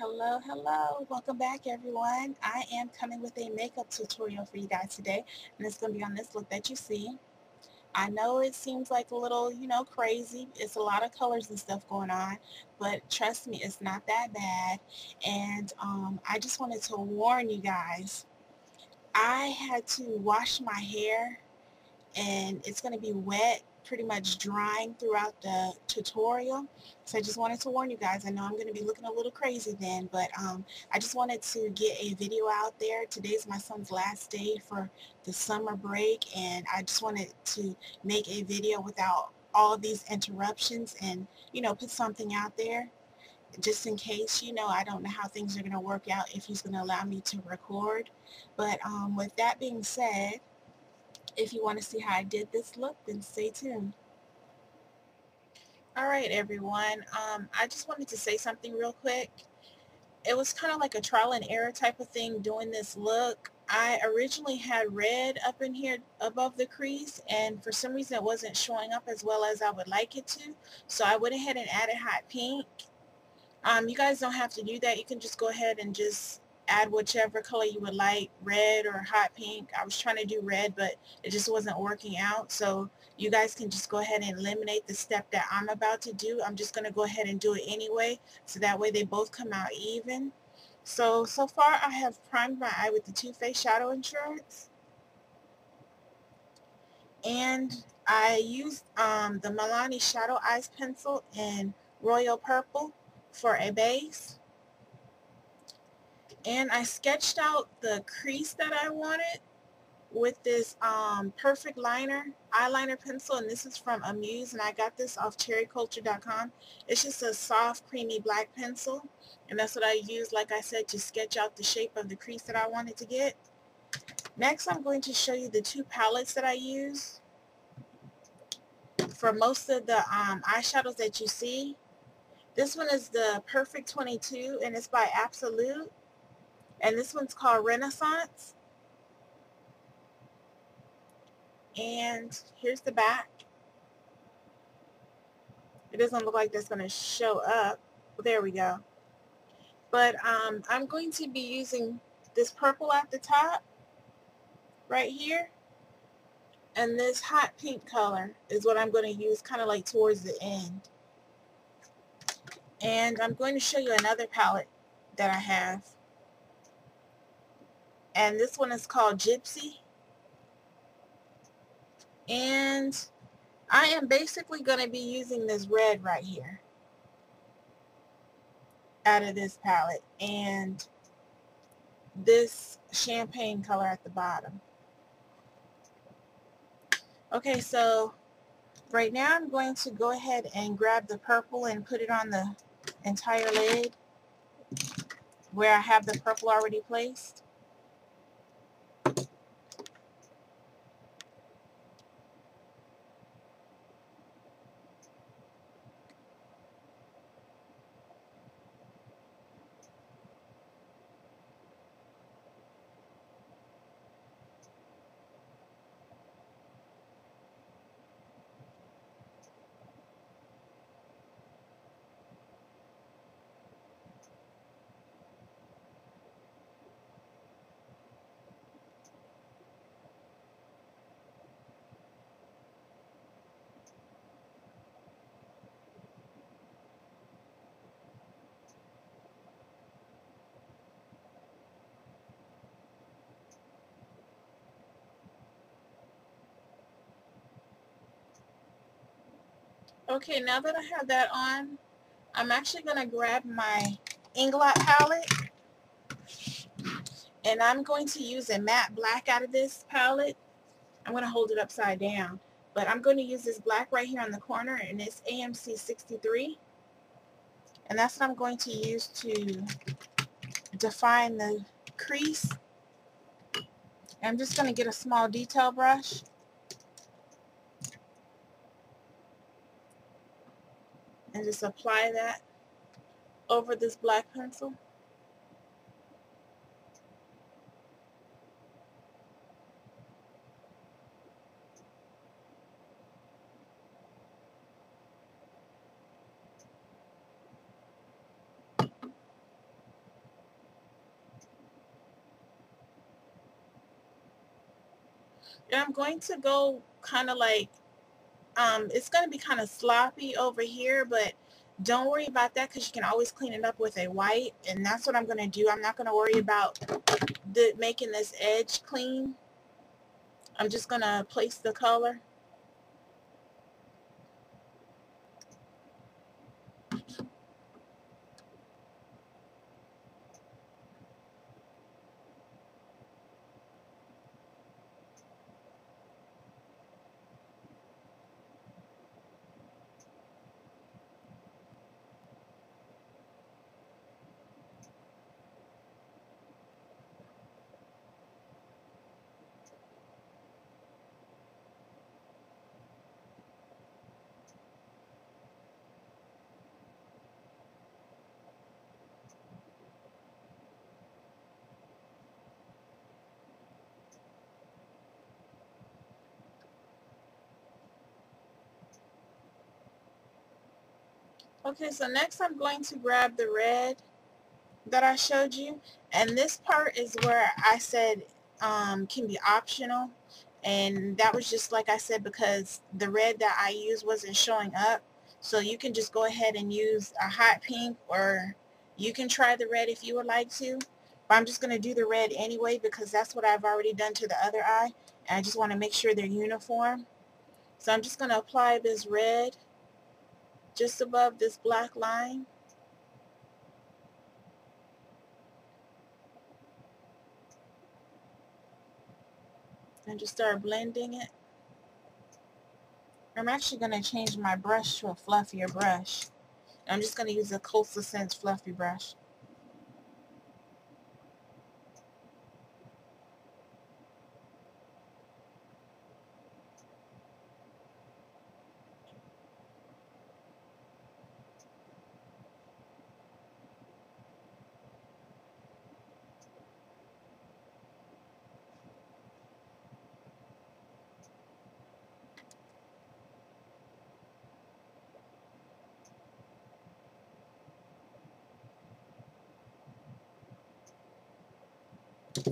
Hello, hello. Welcome back, everyone. I am coming with a makeup tutorial for you guys today, and it's going to be on this look that you see. I know it seems like a little, you know, crazy. It's a lot of colors and stuff going on, but trust me, it's not that bad. And I just wanted to warn you guys. I had to wash my hair, and it's going to be wet, pretty much drying throughout the tutorial, so I just wanted to warn you guys. I know I'm going to be looking a little crazy then, but I just wanted to get a video out there. Today's my son's last day for the summer break, and I just wanted to make a video without all these interruptions and, you know, put something out there just in case, you know, I don't know how things are going to work out, if he's going to allow me to record. But with that being said, if you want to see how I did this look, then stay tuned. Alright everyone, I just wanted to say something real quick. It was kind of like a trial and error type of thing doing this look. I originally had red up in here above the crease, and for some reason it wasn't showing up as well as I would like it to, so I went ahead and added hot pink. You guys don't have to do that. You can just go ahead and just add whichever color you would like, red or hot pink. I was trying to do red, but it just wasn't working out, so you guys can just go ahead and eliminate the step that I'm about to do. I'm just going to go ahead and do it anyway, so that way they both come out even. So far I have primed my eye with the Too Faced Shadow Insurance, and I used the Milani Shadow Eyes Pencil in Royal Purple for a base. And I sketched out the crease that I wanted with this Perfect Liner eyeliner pencil, and this is from Amuse, and I got this off cherryculture.com. It's just a soft, creamy black pencil, and that's what I used, like I said, to sketch out the shape of the crease that I wanted to get. Next, I'm going to show you the two palettes that I use for most of the eyeshadows that you see. This one is the Perfect 22, and it's by Absolute. And this one's called Renaissance. And here's the back. It doesn't look like that's going to show up. Well, there we go. But I'm going to be using this purple at the top, right here. And this hot pink color is what I'm going to use kind of like towards the end. And I'm going to show you another palette that I have. And this one is called Gypsy. And I am basically going to be using this red right here out of this palette, and this champagne color at the bottom. Okay, so right now I'm going to go ahead and grab the purple and put it on the entire lid where I have the purple already placed. Okay, now that I have that on, I'm actually going to grab my Inglot palette, and I'm going to use a matte black out of this palette. I'm going to hold it upside down, but I'm going to use this black right here on the corner, and it's AMC 63, and that's what I'm going to use to define the crease. I'm just going to get a small detail brush. And just apply that over this black pencil. And I'm going to go kind of like, it's going to be kind of sloppy over here, but don't worry about that because you can always clean it up with a white, and that's what I'm going to do. I'm not going to worry about making this edge clean. I'm just going to place the color. Okay, so next I'm going to grab the red that I showed you, and this part is where I said can be optional, and that was just like I said because the red that I used wasn't showing up, so you can just go ahead and use a hot pink, or you can try the red if you would like to, but I'm just going to do the red anyway because that's what I've already done to the other eye, and I just want to make sure they're uniform. So I'm just going to apply this red just above this black line. And just start blending it. I'm actually going to change my brush to a fluffier brush. I'm just going to use a Coastal Scents fluffy brush.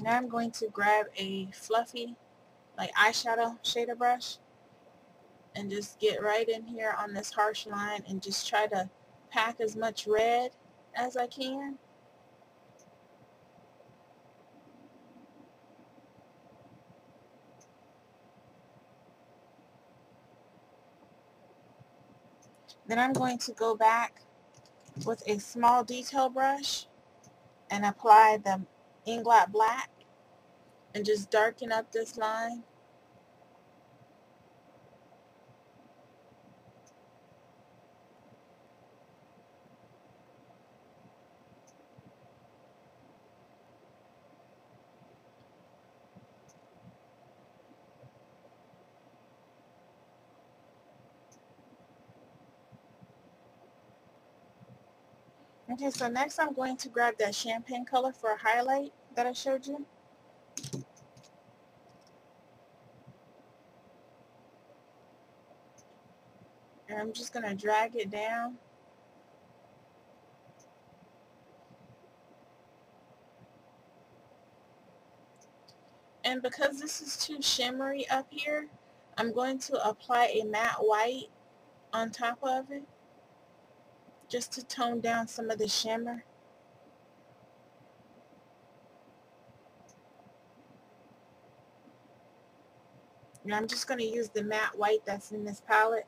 Now I'm going to grab a fluffy, like, eyeshadow shader brush and just get right in here on this harsh line and just try to pack as much red as I can. Then I'm going to go back with a small detail brush and apply the Inglot black and just darken up this line. Okay, so next I'm going to grab that champagne color for a highlight that I showed you. And I'm just going to drag it down. And because this is too shimmery up here, I'm going to apply a matte white on top of it, just to tone down some of the shimmer. And I'm just going to use the matte white that's in this palette.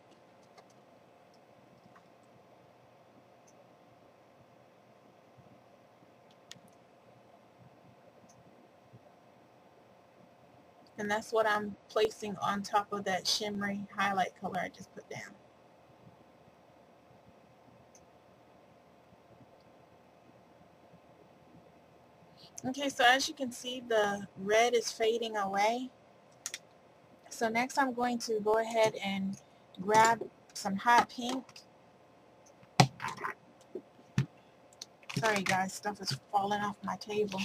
And that's what I'm placing on top of that shimmery highlight color I just put down. Okay, so as you can see, the red is fading away. So next I'm going to go ahead and grab some hot pink. Sorry guys, stuff is falling off my table.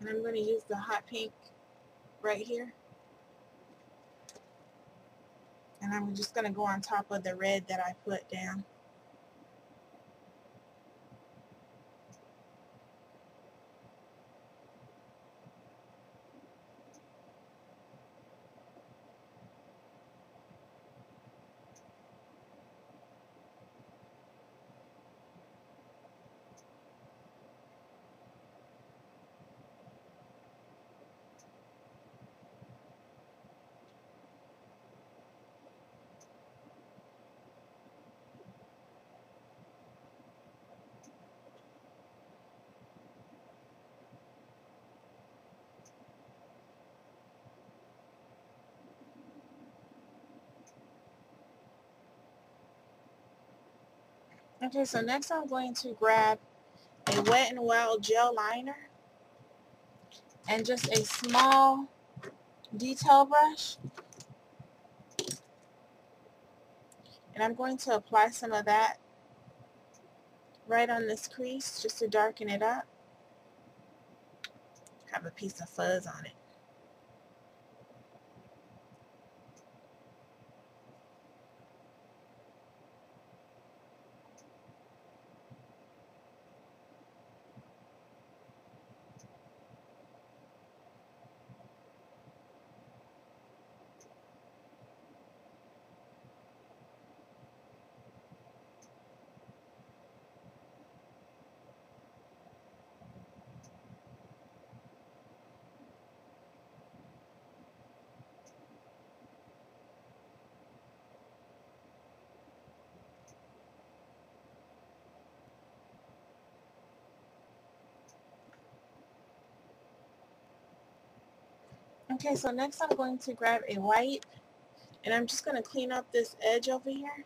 And I'm going to use the hot pink right here. And I'm just going to go on top of the red that I put down. Okay, so next I'm going to grab a Wet n Wild gel liner and just a small detail brush. And I'm going to apply some of that right on this crease just to darken it up. Have a piece of fuzz on it. Okay, so next I'm going to grab a wipe and I'm just going to clean up this edge over here.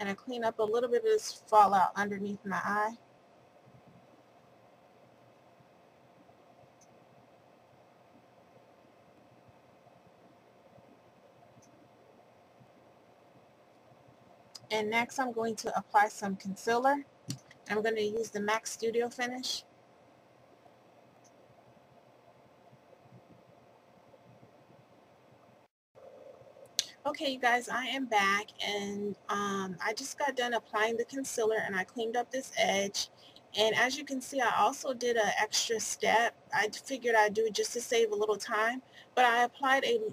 And I clean up a little bit of this fallout underneath my eye. And next I'm going to apply some concealer. I'm going to use the MAC Studio finish. Okay, you guys, I am back, and I just got done applying the concealer and I cleaned up this edge. And as you can see, I also did an extra step. I figured I'd do it just to save a little time, but I applied a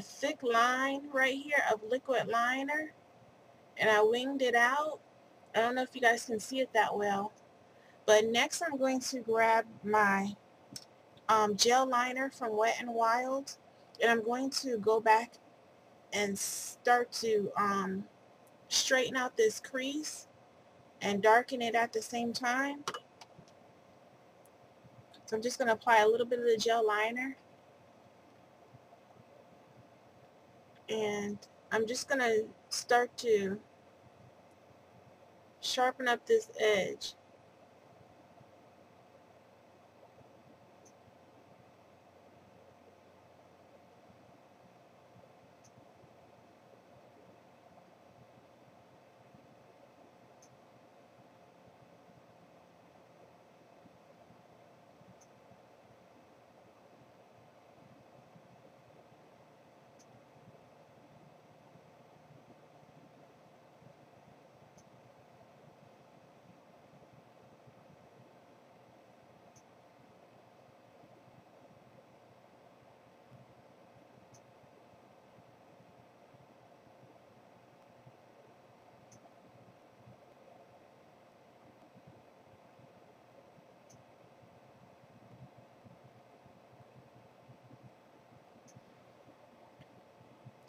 thick line right here of liquid liner and I winged it out. I don't know if you guys can see it that well, but next I'm going to grab my gel liner from Wet n Wild. And I'm going to go back and start to straighten out this crease and darken it at the same time. So I'm just going to apply a little bit of the gel liner. And I'm just going to start to sharpen up this edge.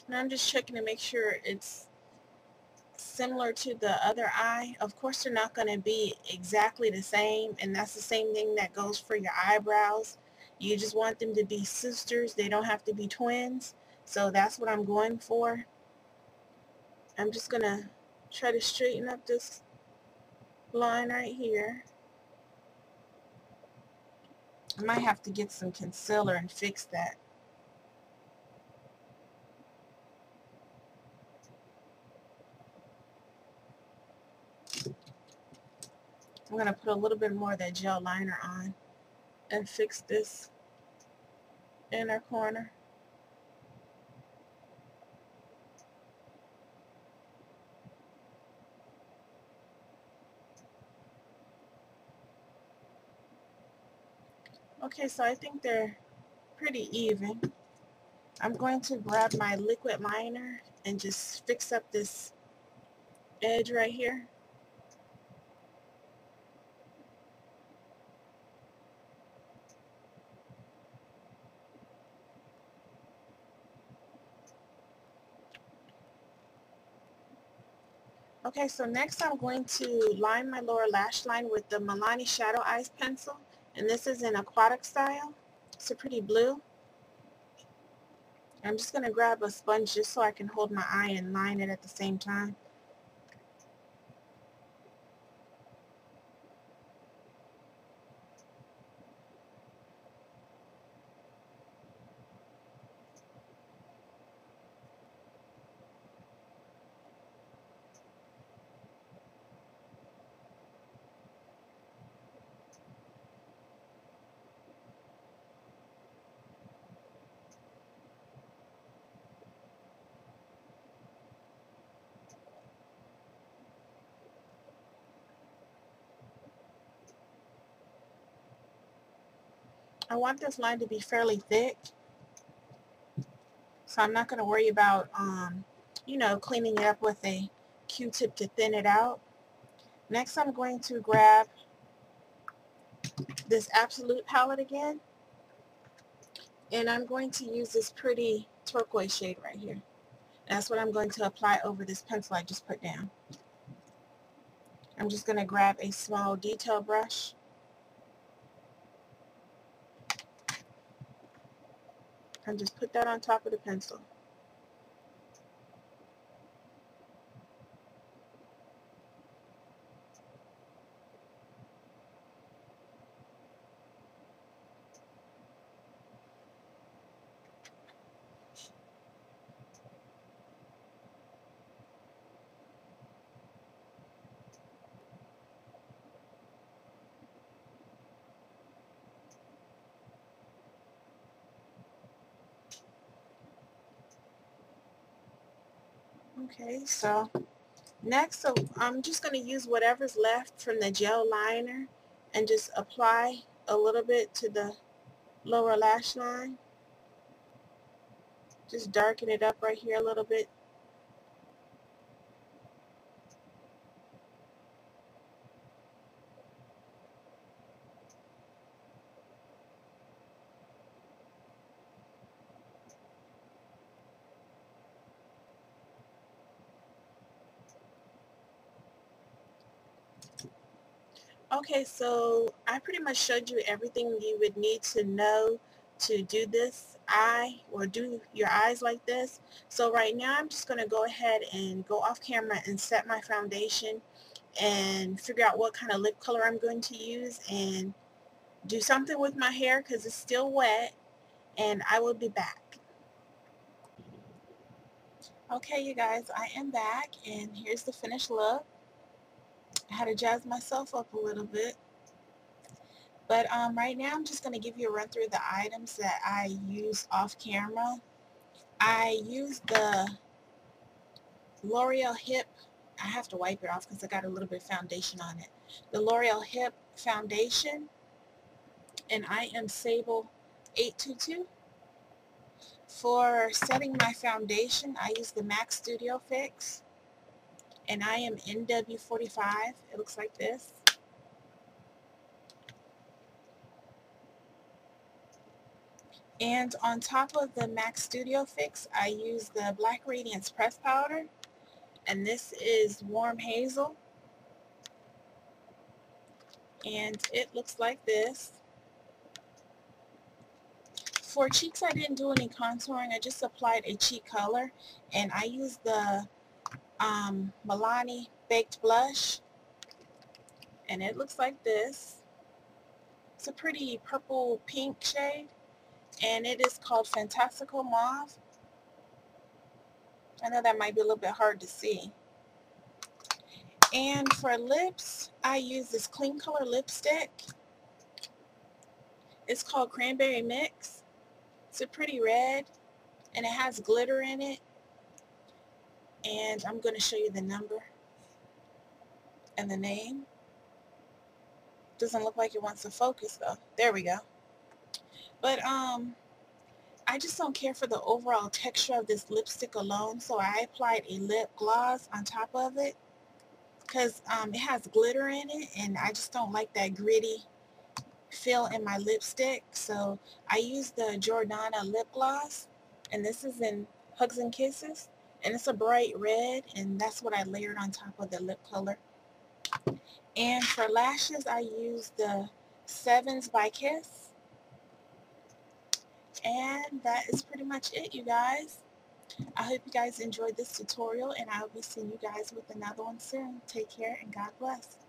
And I'm just checking to make sure it's similar to the other eye. Of course, they're not going to be exactly the same, and that's the same thing that goes for your eyebrows. You just want them to be sisters. They don't have to be twins, so that's what I'm going for. I'm just going to try to straighten up this line right here. I might have to get some concealer and fix that. I'm going to put a little bit more of that gel liner on and fix this inner corner. Okay, so I think they're pretty even. I'm going to grab my liquid liner and just fix up this edge right here. Okay, so next I'm going to line my lower lash line with the Milani Shadow Eyes Pencil, and this is in Aquatic Style. It's a pretty blue. I'm just going to grab a sponge just so I can hold my eye and line it at the same time. I want this line to be fairly thick, so I'm not going to worry about, you know, cleaning it up with a Q-tip to thin it out. Next, I'm going to grab this Absolute palette again, and I'm going to use this pretty turquoise shade right here. That's what I'm going to apply over this pencil I just put down. I'm just going to grab a small detail brush. And just put that on top of the pencil. Okay, so next, I'm just going to use whatever's left from the gel liner and just apply a little bit to the lower lash line. Just darken it up right here a little bit. Okay, so I pretty much showed you everything you would need to know to do this eye or do your eyes like this. So right now I'm just going to go ahead and go off camera and set my foundation and figure out what kind of lip color I'm going to use and do something with my hair because it's still wet, and I will be back. Okay, you guys, I am back, and here's the finished look. I had to jazz myself up a little bit, but right now I'm just going to give you a run through the items that I use off camera. I use the L'Oreal Hip. I have to wipe it off because I got a little bit of foundation on it. The L'Oreal Hip foundation, and I am Sable 822. For setting my foundation, I use the MAC Studio Fix. And I am NW45. It looks like this. And on top of the MAC Studio Fix, I use the Black Radiance Press Powder. And this is Warm Hazel. And it looks like this. For cheeks, I didn't do any contouring. I just applied a cheek color. And I used the Milani Baked Blush, and it looks like this. It's a pretty purple pink shade, and it is called Fantastico Mauve. I know that might be a little bit hard to see. And for lips, I use this Kleancolor lipstick. It's called Cranberry Mix. It's a pretty red, and it has glitter in it. And I'm going to show you the number and the name. Doesn't look like it wants to focus though. There we go. But I just don't care for the overall texture of this lipstick alone, so I applied a lip gloss on top of it because it has glitter in it, and I just don't like that gritty feel in my lipstick. So I used the Jordana Lip Gloss, and this is in Hugs and Kisses. and it's a bright red, and that's what I layered on top of the lip color. And for lashes, I used the Sevens by Kiss. And that is pretty much it, you guys. I hope you guys enjoyed this tutorial, and I'll be seeing you guys with another one soon. Take care and God bless.